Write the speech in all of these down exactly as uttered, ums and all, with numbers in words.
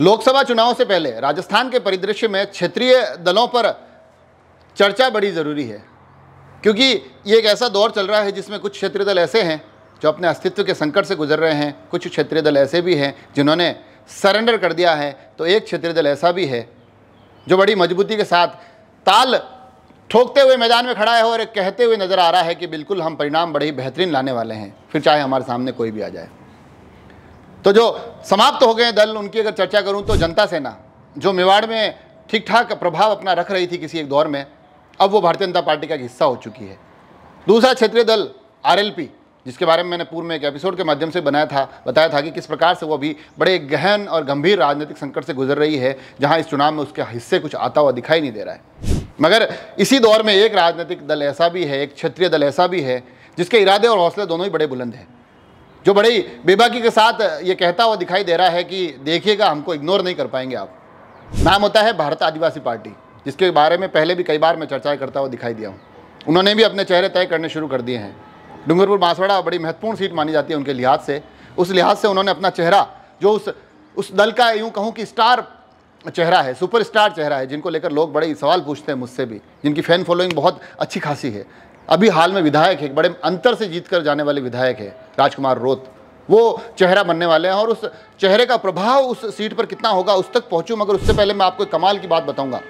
लोकसभा चुनाव से पहले राजस्थान के परिदृश्य में क्षेत्रीय दलों पर चर्चा बड़ी ज़रूरी है, क्योंकि ये एक ऐसा दौर चल रहा है जिसमें कुछ क्षेत्रीय दल ऐसे हैं जो अपने अस्तित्व के संकट से गुजर रहे हैं, कुछ क्षेत्रीय दल ऐसे भी हैं जिन्होंने सरेंडर कर दिया है, तो एक क्षेत्रीय दल ऐसा भी है जो बड़ी मजबूती के साथ ताल ठोकते हुए मैदान में खड़ा है और एक कहते हुए नज़र आ रहा है कि बिल्कुल हम परिणाम बड़े ही बेहतरीन लाने वाले हैं, फिर चाहे हमारे सामने कोई भी आ जाए। तो जो समाप्त हो गए दल, उनकी अगर चर्चा करूं तो जनता सेना जो मेवाड़ में ठीक ठाक प्रभाव अपना रख रही थी किसी एक दौर में, अब वो भारतीय जनता पार्टी का एक हिस्सा हो चुकी है। दूसरा क्षेत्रीय दल आरएलपी, जिसके बारे में मैंने पूर्व में एक एपिसोड के माध्यम से बनाया था बताया था कि किस प्रकार से वो अभी बड़े गहन और गंभीर राजनीतिक संकट से गुजर रही है, जहाँ इस चुनाव में उसके हिस्से कुछ आता हुआ दिखाई नहीं दे रहा है। मगर इसी दौर में एक राजनीतिक दल ऐसा भी है, एक क्षेत्रीय दल ऐसा भी है जिसके इरादे और हौसले दोनों ही बड़े बुलंद हैं, जो बड़ी बेबाकी के साथ ये कहता हुआ दिखाई दे रहा है कि देखिएगा, हमको इग्नोर नहीं कर पाएंगे आप। नाम होता है भारत आदिवासी पार्टी, जिसके बारे में पहले भी कई बार मैं चर्चाएं करता हुआ दिखाई दिया हूँ। उन्होंने भी अपने चेहरे तय करने शुरू कर दिए हैं। डूंगरपुर बांसवाड़ा बड़ी महत्वपूर्ण सीट मानी जाती है उनके लिहाज से, उस लिहाज से उन्होंने अपना चेहरा, जो उस उस दल का यूँ कहूँ कि स्टार चेहरा है, सुपरस्टार चेहरा है, जिनको लेकर लोग बड़े सवाल पूछते हैं मुझसे भी, जिनकी फैन फॉलोइंग बहुत अच्छी खासी है। अभी हाल में विधायक है, बड़े अंतर से जीत कर जाने वाले विधायक है राजकुमार रोत, वो चेहरा बनने वाले हैं। और उस चेहरे का प्रभाव उस सीट पर कितना होगा उस तक पहुँचूँ, मगर उससे पहले मैं आपको कमाल की बात बताऊँगा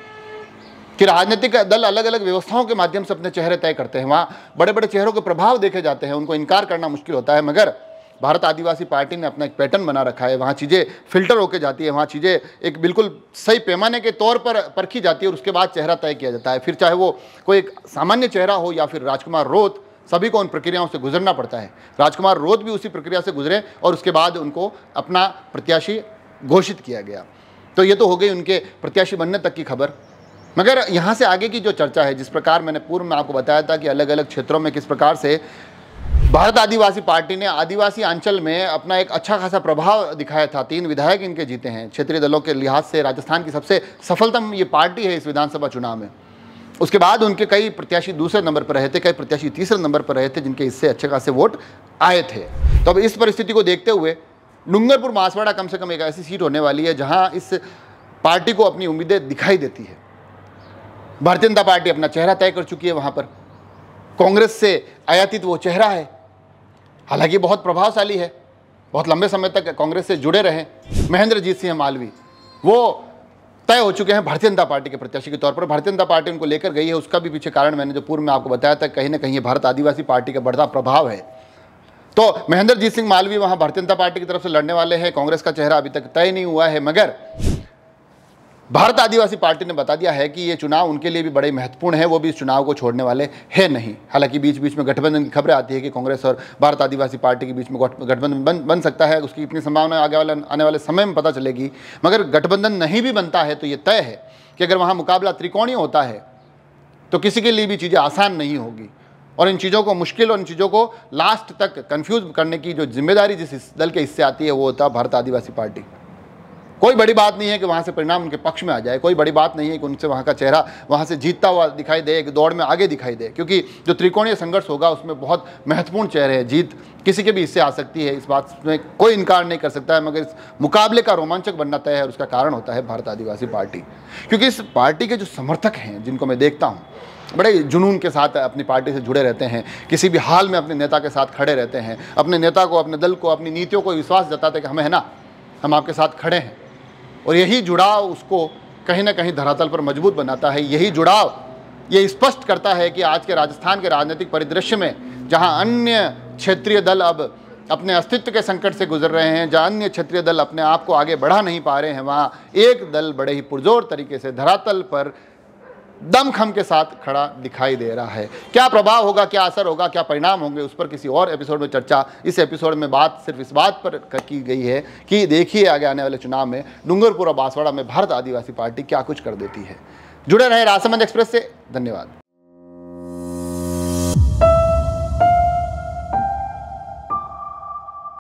कि राजनीतिक दल अलग अलग व्यवस्थाओं के माध्यम से अपने चेहरे तय करते हैं। वहाँ बड़े बड़े चेहरों के प्रभाव देखे जाते हैं, उनको इनकार करना मुश्किल होता है। मगर भारत आदिवासी पार्टी ने अपना एक पैटर्न बना रखा है, वहाँ चीज़ें फिल्टर होकर जाती है, वहाँ चीज़ें एक बिल्कुल सही पैमाने के तौर पर परखी जाती है और उसके बाद चेहरा तय किया जाता है। फिर चाहे वो कोई एक सामान्य चेहरा हो या फिर राजकुमार रोत, सभी को उन प्रक्रियाओं से गुजरना पड़ता है। राजकुमार रोत भी उसी प्रक्रिया से गुजरे और उसके बाद उनको अपना प्रत्याशी घोषित किया गया। तो ये तो हो गई उनके प्रत्याशी बनने तक की खबर, मगर यहाँ से आगे की जो चर्चा है, जिस प्रकार मैंने पूर्व में आपको बताया था कि अलग अलग क्षेत्रों में किस प्रकार से भारत आदिवासी पार्टी ने आदिवासी आंचल में अपना एक अच्छा खासा प्रभाव दिखाया था। तीन विधायक इनके जीते हैं। क्षेत्रीय दलों के लिहाज से राजस्थान की सबसे सफलतम ये पार्टी है इस विधानसभा चुनाव में। उसके बाद उनके कई प्रत्याशी दूसरे नंबर पर रहे थे, कई प्रत्याशी तीसरे नंबर पर रहे थे, जिनके इससे अच्छे खासे वोट आए थे। तो अब इस परिस्थिति को देखते हुए डूंगरपुर बांसवाड़ा कम से कम एक ऐसी सीट होने वाली है जहाँ इस पार्टी को अपनी उम्मीदें दिखाई देती है। भारतीय जनता पार्टी अपना चेहरा तय कर चुकी है, वहाँ पर कांग्रेस से आयातित वो चेहरा है, हालांकि बहुत प्रभावशाली है, बहुत लंबे समय तक कांग्रेस से जुड़े रहे। महेंद्रजीत सिंह मालवी वो तय हो चुके हैं भारतीय जनता पार्टी के प्रत्याशी के तौर पर। भारतीय जनता पार्टी उनको लेकर गई है, उसका भी पीछे कारण मैंने जो पूर्व में आपको बताया था, कहीं ना कहीं भारत आदिवासी पार्टी का बढ़ता प्रभाव है। तो महेंद्रजीत सिंह मालवी वहाँ भारतीय जनता पार्टी की तरफ से लड़ने वाले हैं। कांग्रेस का चेहरा अभी तक तय नहीं हुआ है, मगर भारत आदिवासी पार्टी ने बता दिया है कि ये चुनाव उनके लिए भी बड़े महत्वपूर्ण है, वो भी इस चुनाव को छोड़ने वाले हैं नहीं। हालांकि बीच बीच में गठबंधन की खबरें आती है कि कांग्रेस और भारत आदिवासी पार्टी के बीच में गठबंधन बन बन सकता है, उसकी इतनी संभावना आगे वाले आने वाले समय में पता चलेगी। मगर गठबंधन नहीं भी बनता है तो ये तय है कि अगर वहाँ मुकाबला त्रिकोणीय होता है तो किसी के लिए भी चीज़ें आसान नहीं होगी, और इन चीज़ों को मुश्किल और इन चीज़ों को लास्ट तक कन्फ्यूज करने की जो जिम्मेदारी जिस दल के हिस्से आती है वो होता है भारत आदिवासी पार्टी। कोई बड़ी बात नहीं है कि वहाँ से परिणाम उनके पक्ष में आ जाए, कोई बड़ी बात नहीं है कि उनसे वहाँ का चेहरा वहाँ से जीतता हुआ दिखाई दे, एक दौड़ में आगे दिखाई दे, क्योंकि जो त्रिकोणीय संघर्ष होगा उसमें बहुत महत्वपूर्ण चेहरे हैं। जीत किसी के भी हिस्से आ सकती है, इस बात में कोई इनकार नहीं कर सकता है, मगर इस मुकाबले का रोमांचक बनना तय है और उसका कारण होता है भारत आदिवासी पार्टी। क्योंकि इस पार्टी के जो समर्थक हैं, जिनको मैं देखता हूँ बड़े जुनून के साथ अपनी पार्टी से जुड़े रहते हैं, किसी भी हाल में अपने नेता के साथ खड़े रहते हैं, अपने नेता को, अपने दल को, अपनी नीतियों को विश्वास जताते हैं कि हमें है ना, हम आपके साथ खड़े हैं। और यही जुड़ाव उसको कहीं ना कहीं धरातल पर मजबूत बनाता है। यही जुड़ाव ये स्पष्ट करता है कि आज के राजस्थान के राजनीतिक परिदृश्य में, जहां अन्य क्षेत्रीय दल अब अपने अस्तित्व के संकट से गुजर रहे हैं, जहां अन्य क्षेत्रीय दल अपने आप को आगे बढ़ा नहीं पा रहे हैं, वहां एक दल बड़े ही पुरजोर तरीके से धरातल पर दमखम के साथ खड़ा दिखाई दे रहा है। क्या प्रभाव होगा, क्या असर होगा, क्या परिणाम होंगे, उस पर किसी और एपिसोड में चर्चा। इस एपिसोड में बात सिर्फ इस बात पर की गई है कि देखिए आगे आने वाले चुनाव में डूंगरपुर और बांसवाड़ा में भारत आदिवासी पार्टी क्या कुछ कर देती है। जुड़े रहे राजसमंद एक्सप्रेस से। धन्यवाद।